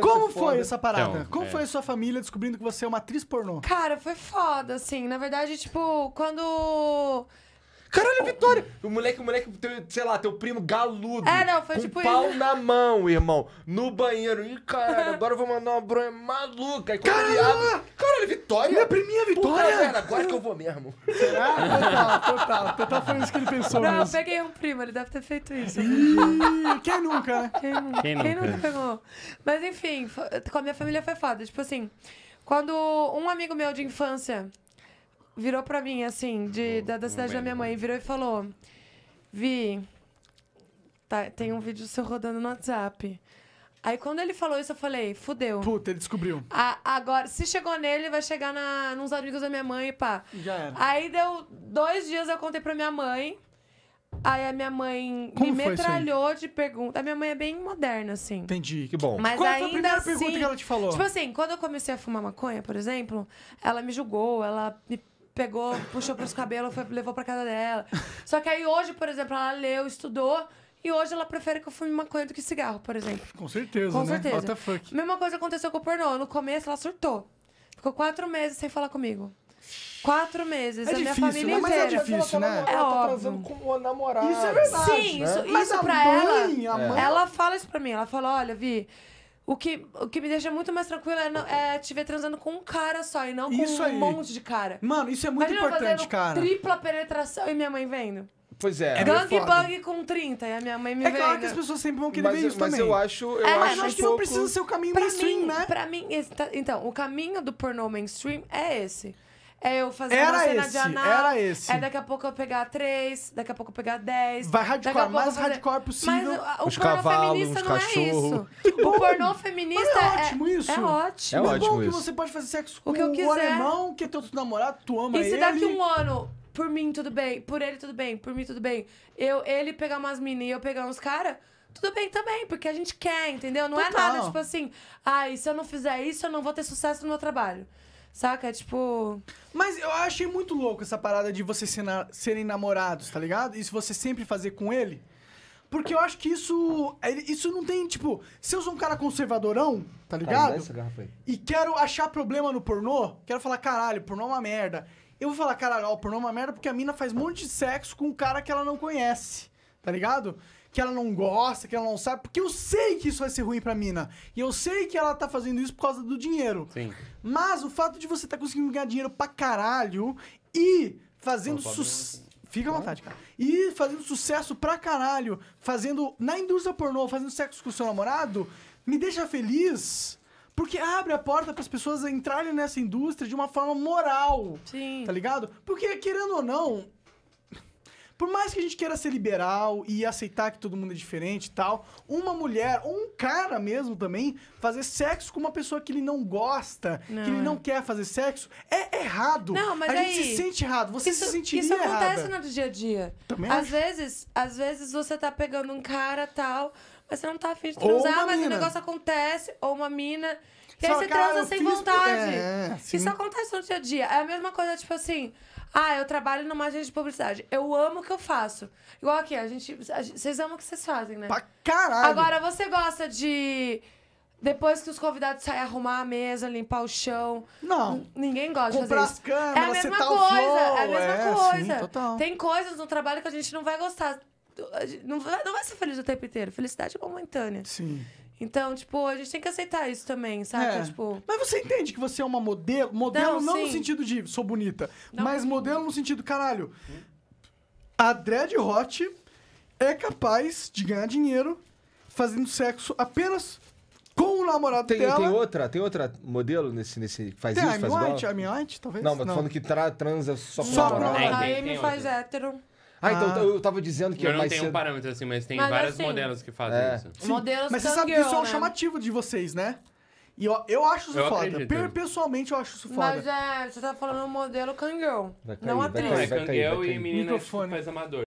Como foi essa parada? Então, como foi a sua família descobrindo que você é uma atriz pornô? Cara, foi foda, assim. Na verdade, tipo, quando... Caralho, Vitória! O moleque, sei lá, teu primo galudo. É, não, foi com tipo pau isso. Na mão, irmão. No banheiro. Ih, caralho, agora eu vou mandar uma bronha maluca. E caralho! Viado, caralho, Vitória! Minha priminha Vitória! Puta, cara, agora que eu vou mesmo. Será? Total foi isso que ele pensou. Não, mesmo. Eu peguei um primo, ele deve ter feito isso. Quem nunca, né? Quem nunca pegou? Mas enfim, com a minha família foi foda. Tipo assim, quando um amigo meu de infância... virou pra mim, assim, da cidade da minha mãe. Virou e falou... Vi, tá, tem um vídeo seu rodando no WhatsApp. Aí, quando ele falou isso, eu falei... Fudeu. Puta, ele descobriu. Agora, se chegou nele, vai chegar nos amigos da minha mãe e pá. Já era. Aí, deu 2 dias, eu contei pra minha mãe. Aí, a minha mãe me metralhou de perguntas. A minha mãe é bem moderna, assim. Entendi, que bom. Mas qual ainda foi a primeira pergunta que ela te falou? Tipo assim, quando eu comecei a fumar maconha, por exemplo, ela me julgou, ela me... pegou, puxou pros cabelos, levou pra casa dela. Só que aí hoje, por exemplo, ela leu, estudou, e hoje ela prefere que eu fume maconha do que cigarro, por exemplo. Com certeza, né? Com certeza. What the fuck? Mesma coisa aconteceu com o pornô. No começo, ela surtou. Ficou 4 meses sem falar comigo. 4 meses. É difícil, minha família mas inteira. É difícil, né? É óbvio. Com o namorado. Isso é verdade, sim, né? Isso pra mãe, ela... Ela fala isso pra mim. Ela fala, olha, Vi... O que me deixa muito mais tranquila é te ver transando com um cara só e não com um monte de cara. Mano, isso é muito importante, cara. Tripla penetração e minha mãe vendo. Pois é. Gangbang com 30 e a minha mãe me vendo. É claro que as pessoas sempre vão querer ver isso também. Mas eu acho que não precisa ser o caminho mainstream, né? Pra mim, então, o caminho do pornô mainstream é esse. É eu fazer uma cena de anal. Era esse. É daqui a pouco eu pegar 3, daqui a pouco eu pegar 10. Vai hardcore, mais fazer... hardcore possível. Mas o pornô feminista não é isso. O pornô feminista é ótimo isso. É ótimo. É ótimo que você pode fazer sexo com o alemão, que é teu namorado, tu ama ele. E se daqui um ano, por mim tudo bem, por ele tudo bem, por mim tudo bem, ele pegar umas meninas e eu pegar uns caras... Tudo bem também, porque a gente quer, entendeu? Não é nada tipo assim, ai, se eu não fizer isso, eu não vou ter sucesso no meu trabalho. Saca? Tipo... Mas eu achei muito louco essa parada de vocês serem namorados, tá ligado? Isso você sempre fazer com ele. Porque eu acho que isso não tem, tipo... Se eu sou um cara conservadorão, tá ligado? Tá, essa garrafa aí. E quero achar problema no pornô, quero falar, caralho, pornô é uma merda. Eu vou falar, caralho, o pornô é uma merda porque a mina faz um monte de sexo com um cara que ela não conhece, tá ligado? Que ela não gosta, que ela não sabe, porque eu sei que isso vai ser ruim pra mina. E eu sei que ela tá fazendo isso por causa do dinheiro. Sim. Mas o fato de você tá conseguindo ganhar dinheiro pra caralho e fazendo sucesso... Fica à vontade, cara. E fazendo sucesso pra caralho, fazendo... Na indústria pornô, fazendo sexo com o seu namorado, me deixa feliz... Porque abre a porta para as pessoas entrarem nessa indústria de uma forma moral. Sim. Tá ligado? Porque, querendo ou não... Por mais que a gente queira ser liberal e aceitar que todo mundo é diferente e tal, uma mulher ou um cara mesmo também fazer sexo com uma pessoa que ele não gosta, que ele não quer fazer sexo, é errado. Não, mas a gente se sente errado, você se sentiria errado. Isso acontece no dia a dia. Também às vezes você tá pegando um cara tal, mas você não tá afim de transar, mas o negócio acontece, ou uma mina, e aí você transa sem vontade. Isso acontece no dia a dia. É a mesma coisa, tipo assim... Ah, eu trabalho numa agência de publicidade. Eu amo o que eu faço. Igual aqui, vocês amam o que vocês fazem, né? Pra caralho! Agora, você gosta de... Depois que os convidados saem, arrumar a mesa, limpar o chão... Não. Ninguém gosta de fazer isso. Comprar as câmeras, setar o flow. É a mesma coisa. Sim, total. Tem coisas no trabalho que a gente não vai gostar. Não vai ser feliz o tempo inteiro. Felicidade é momentânea. Sim. Então, tipo, a gente tem que aceitar isso também, sabe? É. Tipo... Mas você entende que você é uma modelo... Modelo não no sentido de sou bonita, mas modelo no sentido, caralho... A Dread Hot é capaz de ganhar dinheiro fazendo sexo apenas com o namorado dela. Tem outra modelo nesse faz isso, faz igual? Tem a Amy White, talvez? Não, mas tô falando que transa só com o namorado. A Amy faz hétero. Ah, então eu tava dizendo que... Eu não tenho um parâmetro assim, mas tem várias modelos que fazem isso. Sim. Modelos. Mas você sabe que isso é um chamativo de vocês, né? E eu acho isso foda. Acredito. Pessoalmente, eu acho isso foda. Mas você tá falando modelo cangirl, não atriz. É cangirl e menina que faz amador.